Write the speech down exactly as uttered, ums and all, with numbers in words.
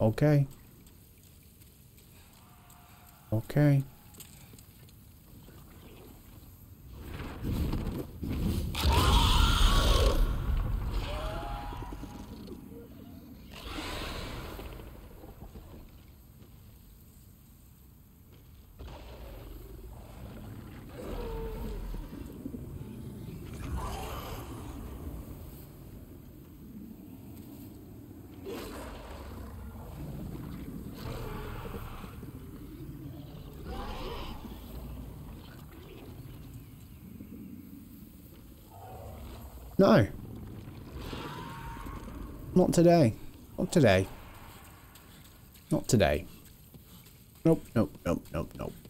Okay. Okay. No. Not today. Not today. Not today. Nope, nope, nope, nope, nope.